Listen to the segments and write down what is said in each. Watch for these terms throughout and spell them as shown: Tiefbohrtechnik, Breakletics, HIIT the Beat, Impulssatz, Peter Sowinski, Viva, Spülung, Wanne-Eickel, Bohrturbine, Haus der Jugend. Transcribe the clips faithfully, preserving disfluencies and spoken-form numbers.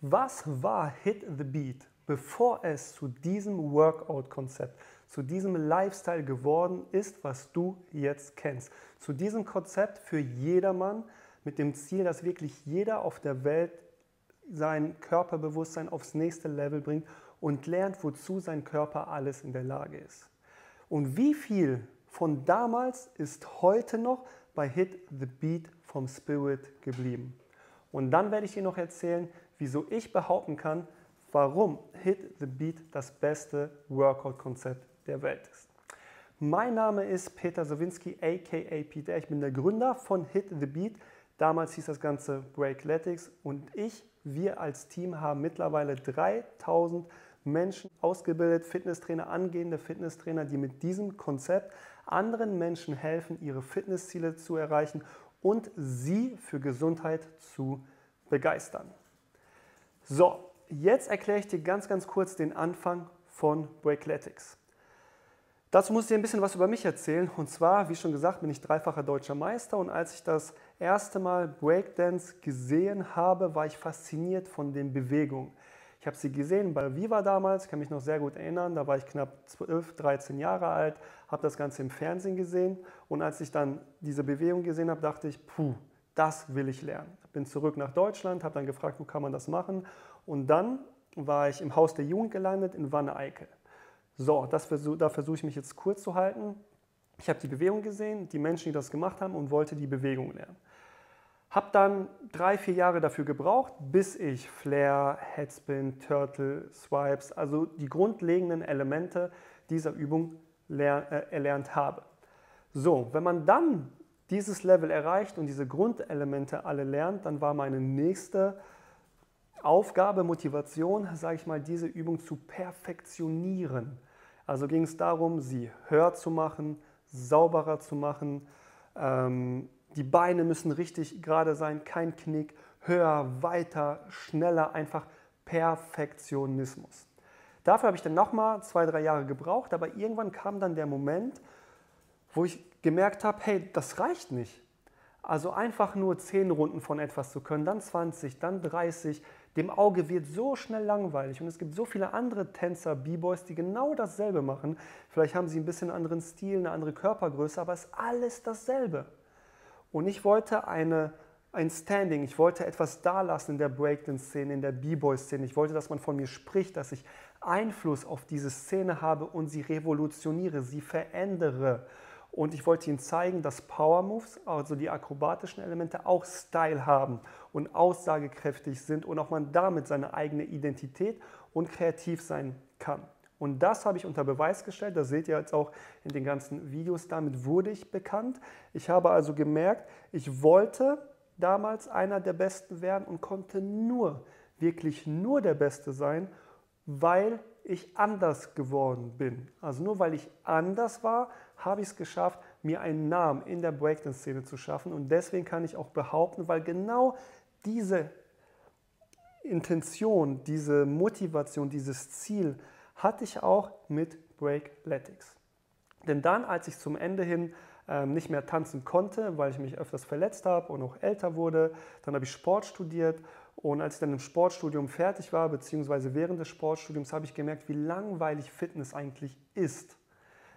Was war H I I T the Beat, bevor es zu diesem Workout-Konzept, zu diesem Lifestyle geworden ist, was du jetzt kennst? Zu diesem Konzept für jedermann mit dem Ziel, dass wirklich jeder auf der Welt sein Körperbewusstsein aufs nächste Level bringt und lernt, wozu sein Körper alles in der Lage ist. Und wie viel von damals ist heute noch bei H I I T the Beat vom Spirit geblieben? Und dann werde ich dir noch erzählen, wieso ich behaupten kann, warum H I I T the Beat das beste Workout-Konzept der Welt ist. Mein Name ist Peter Sowinski, aka Peter. Ich bin der Gründer von H I I T the Beat. Damals hieß das Ganze Breakletics und ich, wir als Team haben mittlerweile dreitausend Menschen ausgebildet, Fitnesstrainer, angehende Fitnesstrainer, die mit diesem Konzept anderen Menschen helfen, ihre Fitnessziele zu erreichen und sie für Gesundheit zu begeistern. So, jetzt erkläre ich dir ganz, ganz kurz den Anfang von Breakletics. Dazu muss ich dir ein bisschen was über mich erzählen. Und zwar, wie schon gesagt, bin ich dreifacher deutscher Meister. Und als ich das erste Mal Breakdance gesehen habe, war ich fasziniert von den Bewegungen. Ich habe sie gesehen bei Viva damals, ich kann mich noch sehr gut erinnern. Da war ich knapp zwölf, dreizehn Jahre alt, habe das Ganze im Fernsehen gesehen. Und als ich dann diese Bewegung gesehen habe, dachte ich, puh, das will ich lernen. Bin zurück nach Deutschland, habe dann gefragt, wo kann man das machen. Und dann war ich im Haus der Jugend gelandet in Wanne-Eickel. So, das versuch, da versuche ich mich jetzt kurz zu halten. Ich habe die Bewegung gesehen, die Menschen, die das gemacht haben und wollte die Bewegung lernen. Habe dann drei, vier Jahre dafür gebraucht, bis ich Flair, Headspin, Turtle, Swipes, also die grundlegenden Elemente dieser Übung erlernt habe. So, wenn man dann dieses Level erreicht und diese Grundelemente alle lernt, dann war meine nächste Aufgabe, Motivation, sage ich mal, diese Übung zu perfektionieren. Also ging es darum, sie höher zu machen, sauberer zu machen, ähm, die Beine müssen richtig gerade sein, kein Knick, höher, weiter, schneller, einfach Perfektionismus. Dafür habe ich dann nochmal zwei, drei Jahre gebraucht, aber irgendwann kam dann der Moment, wo ich gemerkt habe, hey, das reicht nicht. Also einfach nur zehn Runden von etwas zu können, dann zwanzig, dann dreißig. Dem Auge wird so schnell langweilig und es gibt so viele andere Tänzer, B-Boys, die genau dasselbe machen. Vielleicht haben sie ein bisschen einen anderen Stil, eine andere Körpergröße, aber es ist alles dasselbe. Und ich wollte eine, ein Standing, ich wollte etwas dalassen in der Breakdance-Szene, in der B-Boy-Szene. Ich wollte, dass man von mir spricht, dass ich Einfluss auf diese Szene habe und sie revolutioniere, sie verändere. Und ich wollte ihnen zeigen, dass Power Moves, also die akrobatischen Elemente, auch Style haben und aussagekräftig sind und auch man damit seine eigene Identität und kreativ sein kann. Und das habe ich unter Beweis gestellt, das seht ihr jetzt auch in den ganzen Videos, damit wurde ich bekannt. Ich habe also gemerkt, ich wollte damals einer der Besten werden und konnte nur, wirklich nur der Beste sein, weil ich anders geworden bin. Also nur weil ich anders war, habe ich es geschafft, mir einen Namen in der Breakdance-Szene zu schaffen. Und deswegen kann ich auch behaupten, weil genau diese Intention, diese Motivation, dieses Ziel hatte ich auch mit Breakletics. Denn dann, als ich zum Ende hin ähm, nicht mehr tanzen konnte, weil ich mich öfters verletzt habe und auch älter wurde, dann habe ich Sport studiert. Und als ich dann im Sportstudium fertig war, beziehungsweise während des Sportstudiums, habe ich gemerkt, wie langweilig Fitness eigentlich ist.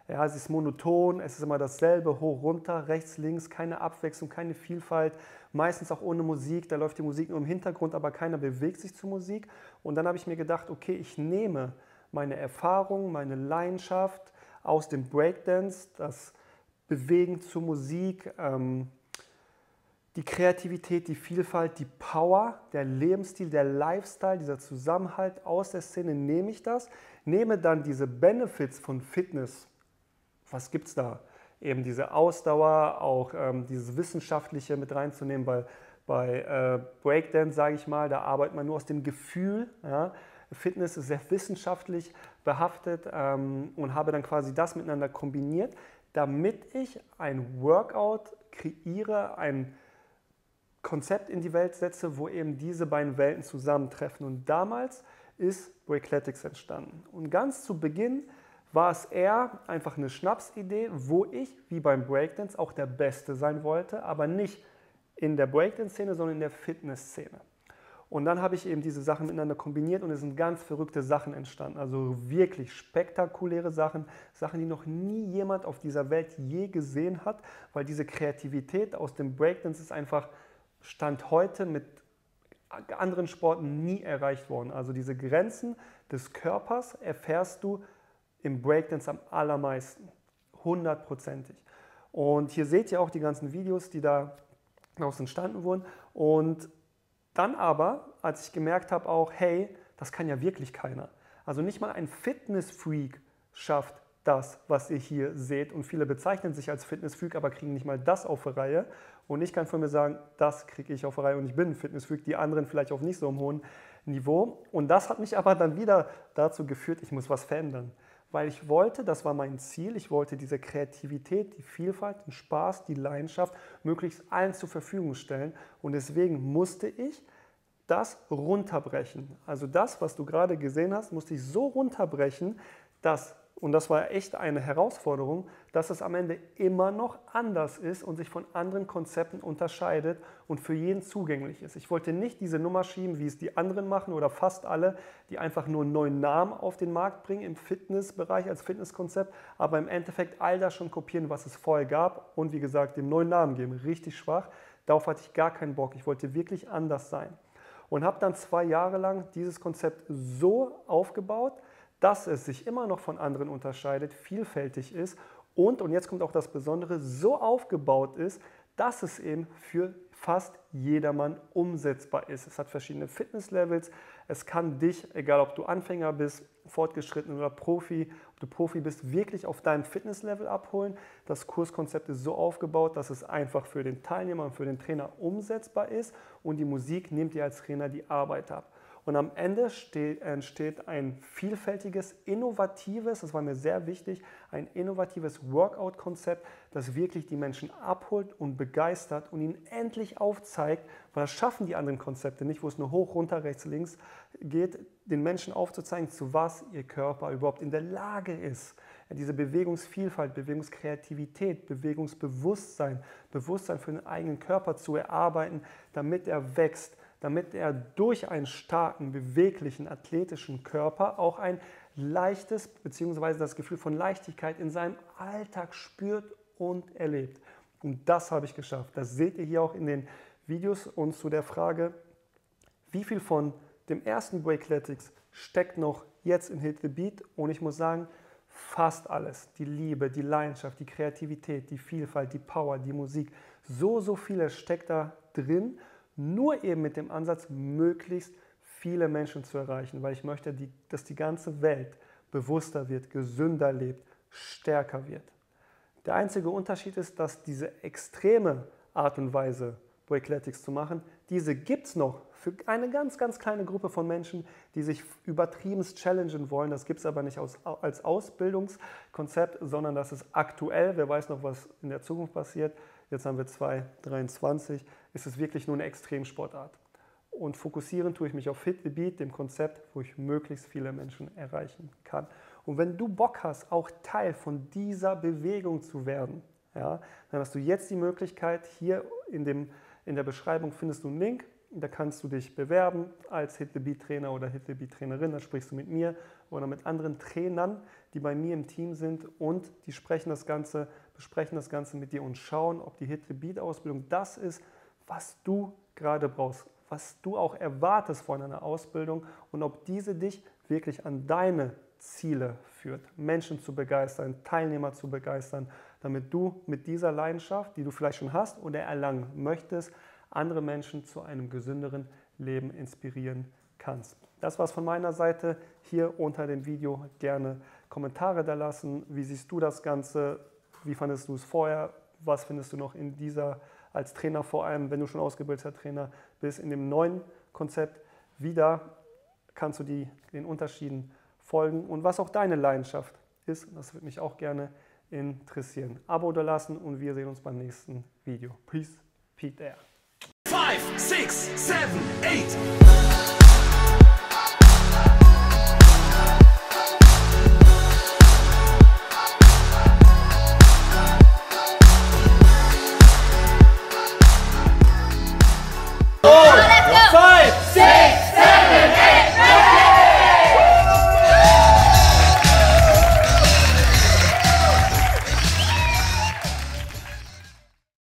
Ja, es ist monoton, es ist immer dasselbe, hoch, runter, rechts, links, keine Abwechslung, keine Vielfalt, meistens auch ohne Musik, da läuft die Musik nur im Hintergrund, aber keiner bewegt sich zur Musik. Und dann habe ich mir gedacht, okay, ich nehme meine Erfahrung, meine Leidenschaft aus dem Breakdance, das Bewegen zur Musik, ähm, die Kreativität, die Vielfalt, die Power, der Lebensstil, der Lifestyle, dieser Zusammenhalt aus der Szene, nehme ich das, nehme dann diese Benefits von Fitness. Was gibt es da? Eben diese Ausdauer, auch ähm, dieses Wissenschaftliche mit reinzunehmen, weil bei äh, Breakdance, sage ich mal, da arbeitet man nur aus dem Gefühl. Ja? Fitness ist sehr wissenschaftlich behaftet ähm, und habe dann quasi das miteinander kombiniert, damit ich ein Workout kreiere, ein Konzept in die Welt setze, wo eben diese beiden Welten zusammentreffen. Und damals ist Breakletics entstanden. Und ganz zu Beginn war es eher einfach eine Schnapsidee, wo ich, wie beim Breakdance, auch der Beste sein wollte, aber nicht in der Breakdance-Szene, sondern in der Fitness-Szene. Und dann habe ich eben diese Sachen miteinander kombiniert und es sind ganz verrückte Sachen entstanden. Also wirklich spektakuläre Sachen, Sachen, die noch nie jemand auf dieser Welt je gesehen hat, weil diese Kreativität aus dem Breakdance ist einfach Stand heute mit anderen Sporten nie erreicht worden. Also diese Grenzen des Körpers erfährst du im Breakdance am allermeisten, hundertprozentig. Und hier seht ihr auch die ganzen Videos, die da daraus entstanden wurden. Und dann aber, als ich gemerkt habe auch, hey, das kann ja wirklich keiner. Also nicht mal ein Fitnessfreak schafft das, was ihr hier seht. Und viele bezeichnen sich als Fitnessfreak, aber kriegen nicht mal das auf die Reihe. Und ich kann von mir sagen, das kriege ich auf die Reihe und ich bin ein Fitnessfreak, die anderen vielleicht auf nicht so einem hohen Niveau. Und das hat mich aber dann wieder dazu geführt, ich muss was verändern. Weil ich wollte, das war mein Ziel, ich wollte diese Kreativität, die Vielfalt, den Spaß, die Leidenschaft möglichst allen zur Verfügung stellen. Und deswegen musste ich das runterbrechen. Also das, was du gerade gesehen hast, musste ich so runterbrechen, dass, und das war echt eine Herausforderung, dass es am Ende immer noch anders ist und sich von anderen Konzepten unterscheidet und für jeden zugänglich ist. Ich wollte nicht diese Nummer schieben, wie es die anderen machen oder fast alle, die einfach nur einen neuen Namen auf den Markt bringen im Fitnessbereich als Fitnesskonzept, aber im Endeffekt all das schon kopieren, was es vorher gab und wie gesagt, dem neuen Namen geben. Richtig schwach. Darauf hatte ich gar keinen Bock. Ich wollte wirklich anders sein. Und habe dann zwei Jahre lang dieses Konzept so aufgebaut, dass es sich immer noch von anderen unterscheidet, vielfältig ist und, und jetzt kommt auch das Besondere, so aufgebaut ist, dass es eben für fast jedermann umsetzbar ist. Es hat verschiedene Fitnesslevels, es kann dich, egal ob du Anfänger bist, Fortgeschritten oder Profi, ob du Profi bist, wirklich auf deinem Fitnesslevel abholen. Das Kurskonzept ist so aufgebaut, dass es einfach für den Teilnehmer und für den Trainer umsetzbar ist und die Musik nimmt dir als Trainer die Arbeit ab. Und am Ende steht, entsteht ein vielfältiges, innovatives, das war mir sehr wichtig, ein innovatives Workout-Konzept, das wirklich die Menschen abholt und begeistert und ihnen endlich aufzeigt, weil das schaffen die anderen Konzepte nicht, wo es nur hoch, runter, rechts, links geht, den Menschen aufzuzeigen, zu was ihr Körper überhaupt in der Lage ist. Diese Bewegungsvielfalt, Bewegungskreativität, Bewegungsbewusstsein, Bewusstsein für den eigenen Körper zu erarbeiten, damit er wächst, damit er durch einen starken, beweglichen, athletischen Körper auch ein leichtes bzw. das Gefühl von Leichtigkeit in seinem Alltag spürt und erlebt. Und das habe ich geschafft. Das seht ihr hier auch in den Videos. Und zu der Frage, wie viel von dem ersten Breakletics steckt noch jetzt in HIIT the Beat? Und ich muss sagen, fast alles. Die Liebe, die Leidenschaft, die Kreativität, die Vielfalt, die Power, die Musik. So, so vieles steckt da drin. Nur eben mit dem Ansatz, möglichst viele Menschen zu erreichen, weil ich möchte, dass die ganze Welt bewusster wird, gesünder lebt, stärker wird. Der einzige Unterschied ist, dass diese extreme Art und Weise, Breakletics zu machen, diese gibt es noch für eine ganz, ganz kleine Gruppe von Menschen, die sich übertrieben challengen wollen. Das gibt es aber nicht als Ausbildungskonzept, sondern das ist aktuell, wer weiß noch, was in der Zukunft passiert. Jetzt haben wir zwanzig dreiundzwanzig, ist es wirklich nur eine Extremsportart. Und fokussieren tue ich mich auf HIIT the Beat, dem Konzept, wo ich möglichst viele Menschen erreichen kann. Und wenn du Bock hast, auch Teil von dieser Bewegung zu werden, ja, dann hast du jetzt die Möglichkeit, hier in, dem, in der Beschreibung findest du einen Link, da kannst du dich bewerben als HIIT the Beat Trainer oder HIIT the Beat Trainerin, dann sprichst du mit mir oder mit anderen Trainern, die bei mir im Team sind und die sprechen das Ganze besprechen das Ganze mit dir und schauen, ob die HIIT the Beat-Ausbildung das ist, was du gerade brauchst, was du auch erwartest von einer Ausbildung und ob diese dich wirklich an deine Ziele führt, Menschen zu begeistern, Teilnehmer zu begeistern, damit du mit dieser Leidenschaft, die du vielleicht schon hast oder erlangen möchtest, andere Menschen zu einem gesünderen Leben inspirieren kannst. Das war's von meiner Seite. Hier unter dem Video gerne Kommentare da lassen. Wie siehst du das Ganze? Wie fandest du es vorher? Was findest du noch in dieser, als Trainer vor allem, wenn du schon ausgebildeter Trainer bist, in dem neuen Konzept wieder? Kannst du die, den Unterschieden folgen? Und was auch deine Leidenschaft ist, das würde mich auch gerne interessieren. Abo da lassen und wir sehen uns beim nächsten Video. Peace, Peter. five, six, seven, eight